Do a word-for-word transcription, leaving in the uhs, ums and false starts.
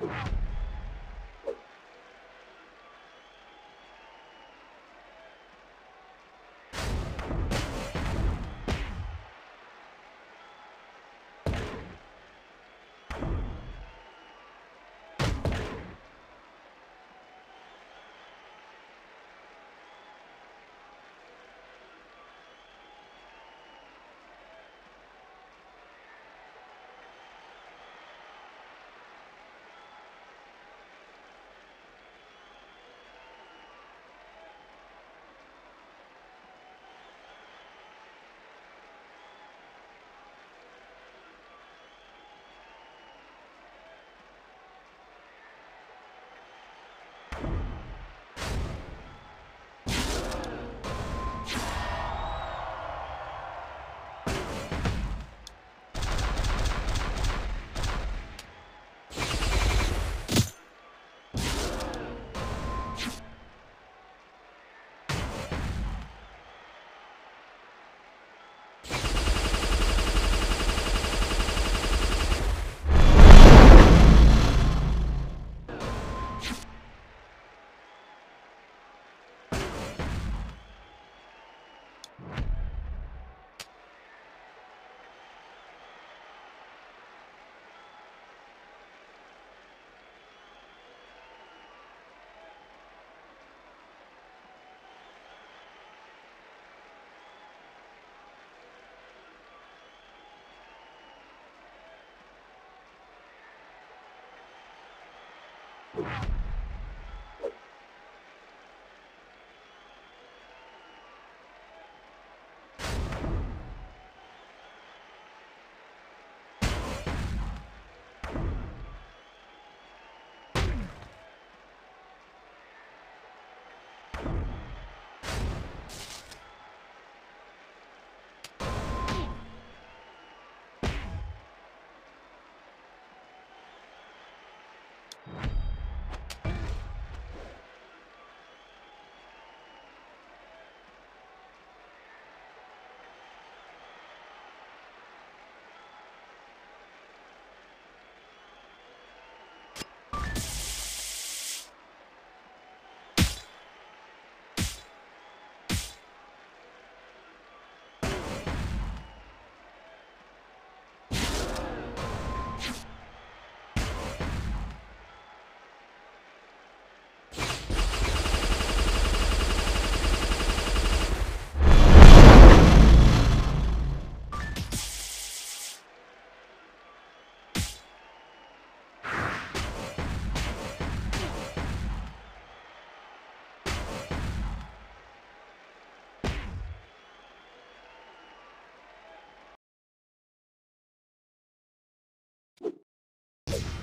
Wow. You